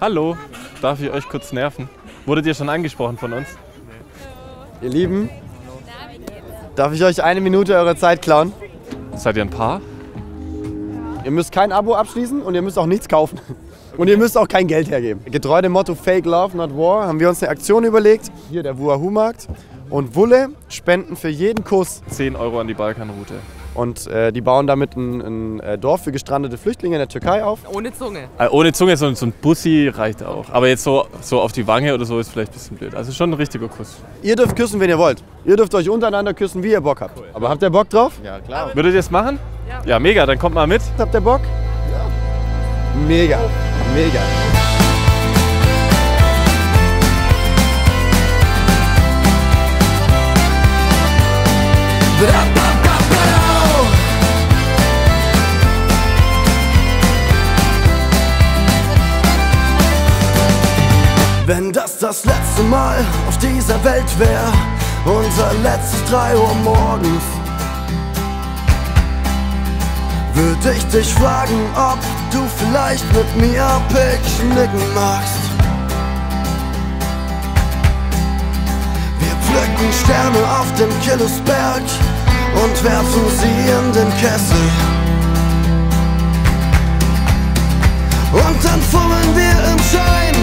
Hallo, darf ich euch kurz nerven? Wurdet ihr schon angesprochen von uns? Ihr Lieben, darf ich euch 1 Minute eurer Zeit klauen? Seid ihr ein Paar? Ja. Ihr müsst kein Abo abschließen und ihr müsst auch nichts kaufen. Und ihr müsst auch kein Geld hergeben. Getreu dem Motto Fake Love, Not War haben wir uns eine Aktion überlegt. Hier der Wahoo-Markt und Wulle spenden für jeden Kuss 10 Euro an die Balkanroute. Und die bauen damit ein Dorf für gestrandete Flüchtlinge in der Türkei auf. Ohne Zunge. Also ohne Zunge, sondern so ein Bussi reicht auch. Aber jetzt so auf die Wange oder so ist vielleicht ein bisschen blöd. Also schon ein richtiger Kuss. Ihr dürft küssen, wenn ihr wollt. Ihr dürft euch untereinander küssen, wie ihr Bock habt. Cool. Aber habt ihr Bock drauf? Ja, klar. Würdet ihr es machen? Ja. Ja, mega. Dann kommt mal mit. Habt ihr Bock? Ja. Mega. Mega. Wenn das letzte Mal auf dieser Welt wäre, unser letztes 3 Uhr morgens, würde ich dich fragen, ob du vielleicht mit mir Picknicken machst. Wir pflücken Sterne auf dem Killusberg und werfen sie in den Kessel. Und dann fummeln wir im Schein,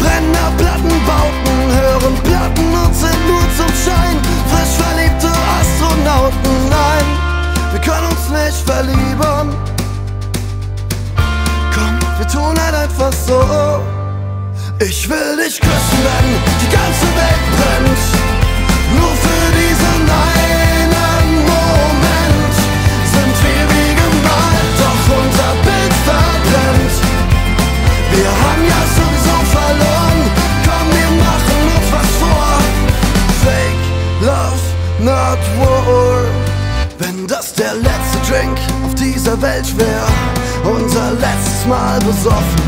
Brennerplatten, Bauten, hören Platten und sind nur zum Schein frisch verliebte Astronauten. Nein, wir können uns nicht verlieben. Komm, wir tun halt einfach so. Ich will dich küssen, wenn die ganze Welt brennt, nur für diesen einen Moment sind wir wie gemalt, doch unser Bild verbrennt. Wir haben ja sowieso verloren. Not war. Wenn das der letzte Drink auf dieser Welt wäre, unser letztes Mal besoffen,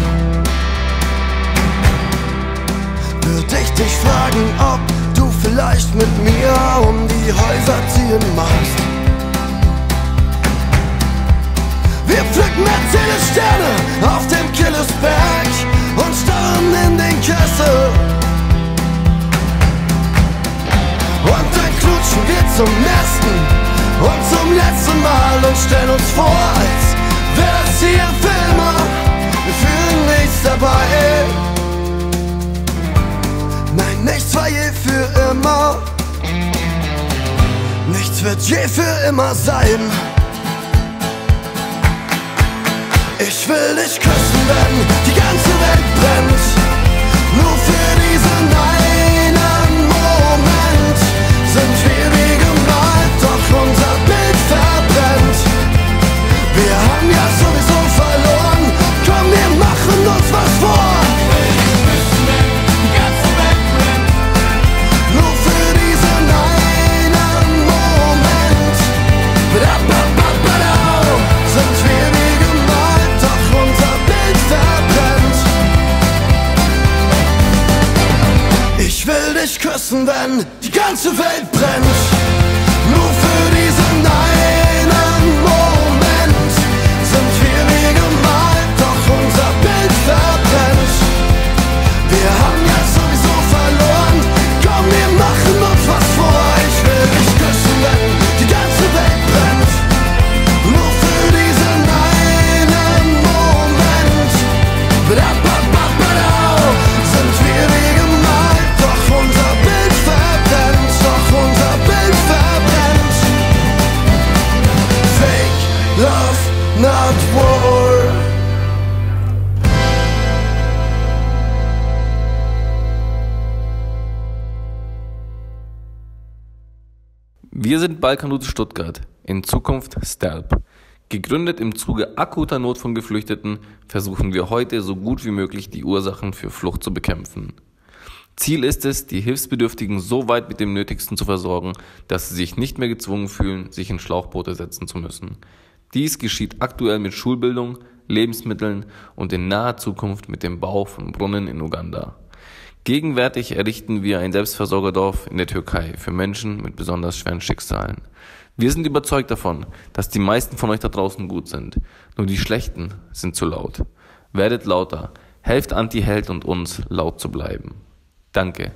würde ich dich fragen, ob du vielleicht mit mir um die Häuser ziehen magst. Wir pflücken erzähle Sterne auf dem Killusberg und starren in den Kessel. Und dann klutschen wir zum ersten und zum letzten Mal und stellen uns vor, als wäre das hier Filme. Wir fühlen nichts dabei. Nein, nichts war je für immer. Nichts wird je für immer sein. Ich will dich küssen, wenn die ganze Welt brennt, nur für diesen einen Moment sind wir wie gemalt, doch unser Bild verbrennt. Wir haben ja sowieso verloren, komm, wir machen uns was vor. Nur für diesen einen Moment sind wir wie gemalt, doch unser Bild verbrennt. Ich will dich küssen, wenn die ganze Welt brennt, nur für diesen einen Moment sind wir wie gemalt, doch unser Bild verbrennt. Wir haben ja sowieso verloren, komm, wir machen uns was vor. Ich will dich küssen, wenn die ganze Welt brennt, nur für diesen einen Moment sind wir wie gemalt, doch unser Bild verbrennt, doch unser Bild verbrennt. Fake Love, Not War. Wir sind Balkanroute Stuttgart, in Zukunft STELP. Gegründet im Zuge akuter Not von Geflüchteten, versuchen wir heute so gut wie möglich die Ursachen für Flucht zu bekämpfen. Ziel ist es, die Hilfsbedürftigen so weit mit dem Nötigsten zu versorgen, dass sie sich nicht mehr gezwungen fühlen, sich in Schlauchboote setzen zu müssen. Dies geschieht aktuell mit Schulbildung, Lebensmitteln und in naher Zukunft mit dem Bau von Brunnen in Uganda. Gegenwärtig errichten wir ein Selbstversorgerdorf in der Türkei für Menschen mit besonders schweren Schicksalen. Wir sind überzeugt davon, dass die meisten von euch da draußen gut sind. Nur die Schlechten sind zu laut. Werdet lauter. Helft ANTIHELD und uns, laut zu bleiben. Danke.